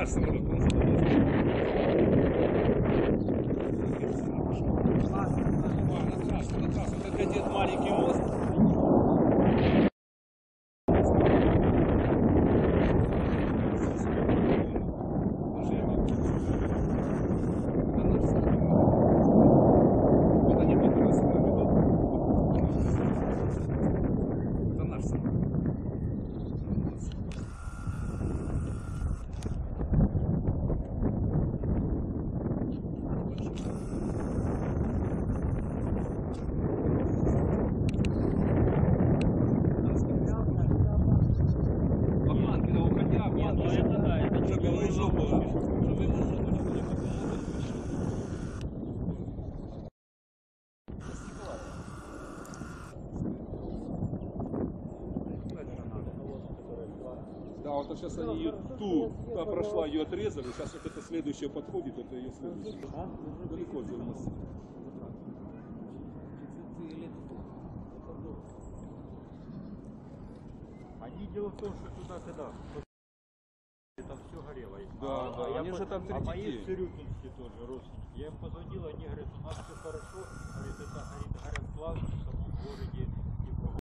наш самолет. Вот это один маленький мост. Да, вот сейчас они ее ту, та прошла, ее отрезали, сейчас вот это следующее подходит, это ее следующее. Далеко у нас. Они дело в том, что туда, когда там все горело. Да, да, они же там 3 детей. А мои цирюкинские тоже, родственники. Я им позвонил, они говорят, у нас все хорошо, говорит, это горит плавно в самом городе.